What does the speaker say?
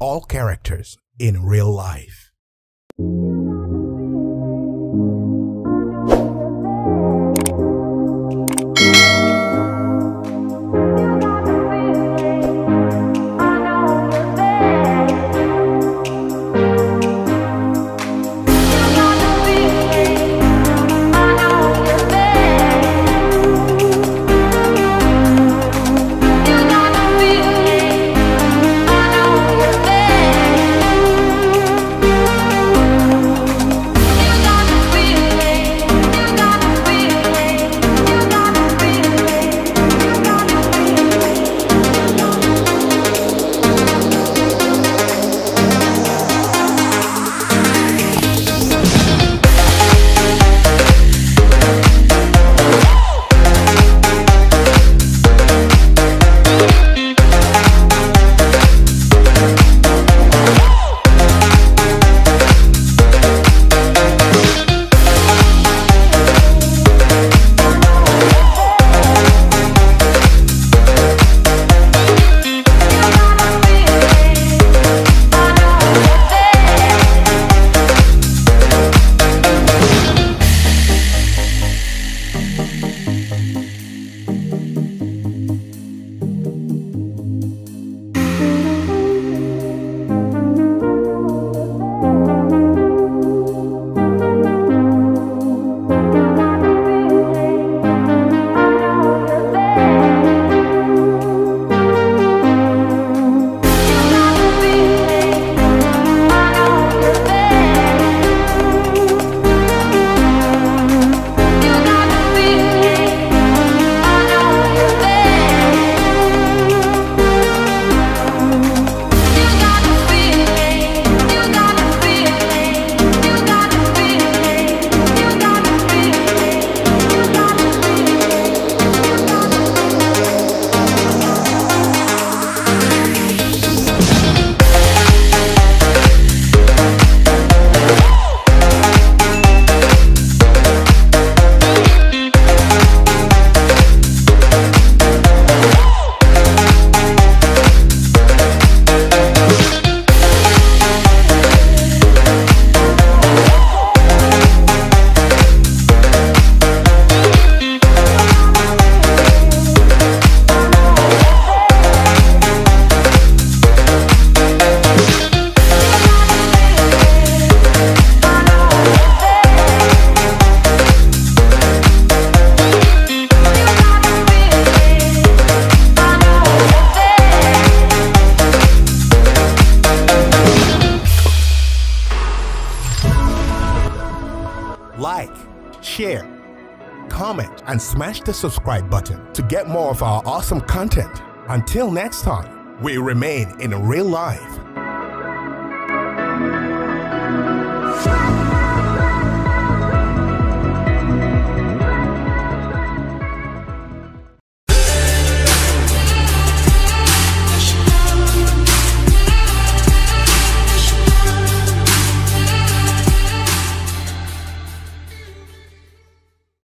all characters in real life. Like, share, comment, and smash the subscribe button to get more of our awesome content. Until next time, we remain in real life.